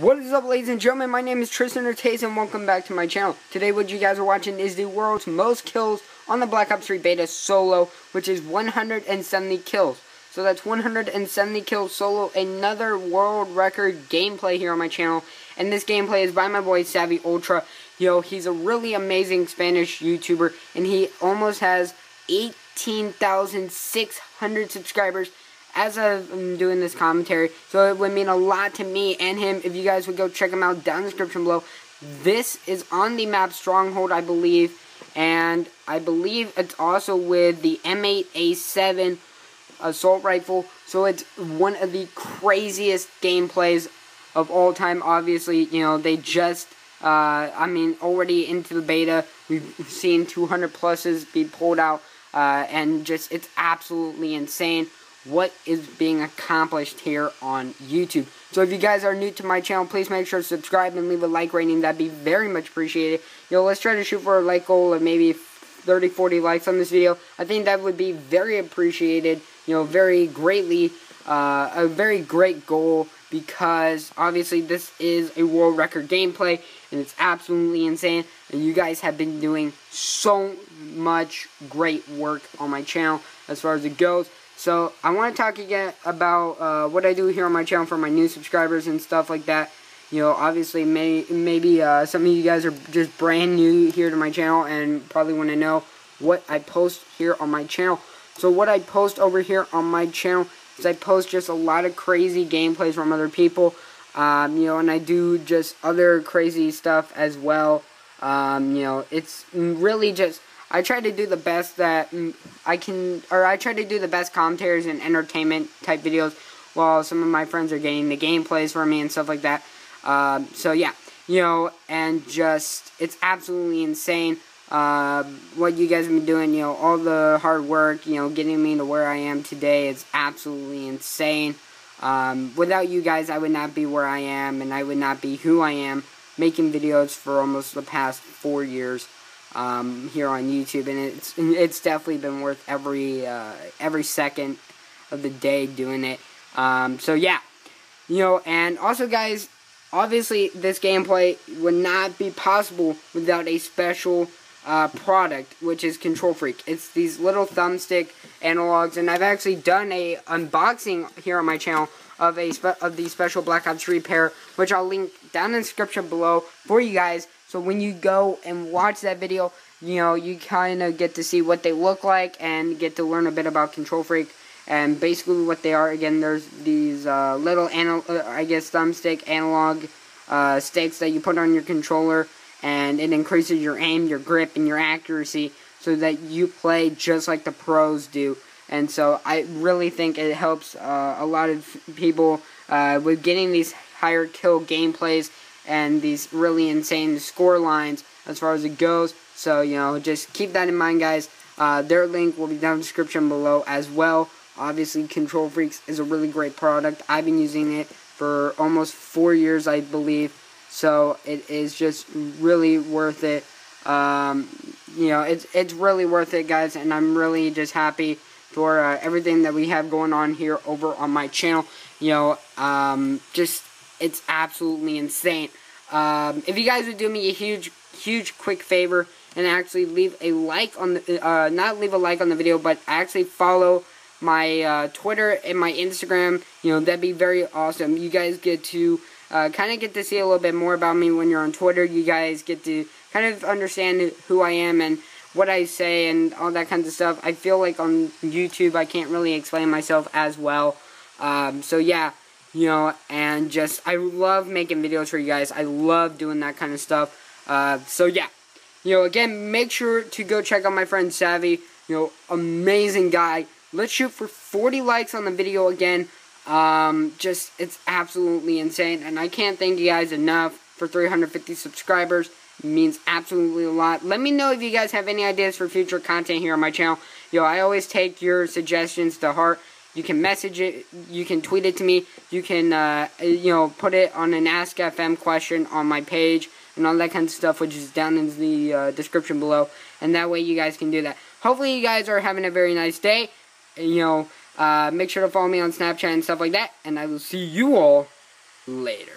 What is up, ladies and gentlemen? My name is Tristan Ortiz and welcome back to my channel. Today what you guys are watching is the world's most kills on the Black Ops 3 beta solo, which is 170 kills. So that's 170 kills solo, another world record gameplay here on my channel. And this gameplay is by my boy Savvy Ultra. Yo, he's a really amazing Spanish YouTuber and he almost has 18,600 subscribers as I'm doing this commentary, so it would mean a lot to me and him if you guys would go check him out down in the description below. This is on the map Stronghold, I believe, and I believe it's also with the M8A7 assault rifle, so it's one of the craziest gameplays of all time. obviously, you know, they just, I mean, already into the beta, we've seen 200 pluses be pulled out, and just, it's absolutely insane what is being accomplished here on YouTube. So if you guys are new to my channel, please make sure to subscribe and leave a like rating. That'd be very much appreciated. Yo, let's try to shoot for a like goal of maybe 30-40 likes on this video. I think that would be very appreciated, you know, very greatly, a very great goal, because obviously this is a world record gameplay and it's absolutely insane, and you guys have been doing so much great work on my channel as far as it goes. So I want to talk again about what I do here on my channel for my new subscribers and stuff like that. You know, obviously maybe some of you guys are just brand new here to my channel and probably want to know what I post here on my channel. So what I post over here on my channel is I post just a lot of crazy gameplays from other people. You know, and I do just other crazy stuff as well. You know, it's really just, I try to do the best that I can, or I try to do the best commentaries and entertainment type videos while some of my friends are getting the gameplays for me and stuff like that. So yeah, you know, and just, it's absolutely insane what you guys have been doing, you know, all the hard work, you know, getting me to where I am today is absolutely insane. Without you guys, I would not be where I am, and I would not be who I am, making videos for almost the past 4 years. Here on YouTube, and it's definitely been worth every second of the day doing it. So yeah, you know, and also guys, obviously this gameplay would not be possible without a special product, which is Control Freak. It's these little thumbstick analogs, and I've actually done a unboxing here on my channel of the special Black Ops 3 pair, which I'll link down in the description below for you guys. So when you go and watch that video, you know, you kind of get to see what they look like and get to learn a bit about Control Freak and basically what they are. Again, there's these little, I guess, thumbstick analog sticks that you put on your controller, and it increases your aim, your grip, and your accuracy so that you play just like the pros do. And so I really think it helps a lot of people with getting these higher kill gameplays and these really insane score lines as far as it goes. So, you know, just keep that in mind, guys. Their link will be down in the description below as well. Obviously, Control Freaks is a really great product. I've been using it for almost 4 years, I believe. So it is just really worth it. You know, it's really worth it, guys, and I'm really just happy for everything that we have going on here over on my channel. You know, just, it's absolutely insane. If you guys would do me a huge quick favor and actually leave a like on the, not leave a like on the video, but actually follow my Twitter and my Instagram, you know, that'd be very awesome. You guys get to kind of get to see a little bit more about me when you're on Twitter. You guys get to kind of understand who I am and what I say and all that kind of stuff. I feel like on YouTube I can't really explain myself as well. So yeah. You know, and just, I love making videos for you guys. I love doing that kind of stuff. So yeah, you know, again, make sure to go check out my friend Savvy. You know, amazing guy. Let's shoot for 40 likes on the video again. Just, it's absolutely insane, and I can't thank you guys enough for 350 subscribers. It means absolutely a lot. Let me know if you guys have any ideas for future content here on my channel. You know, I always take your suggestions to heart. You can message it, you can tweet it to me, you can, you know, put it on an Ask FM question on my page, and all that kind of stuff, which is down in the description below, and that way you guys can do that. Hopefully you guys are having a very nice day. You know, make sure to follow me on Snapchat and stuff like that, and I will see you all later.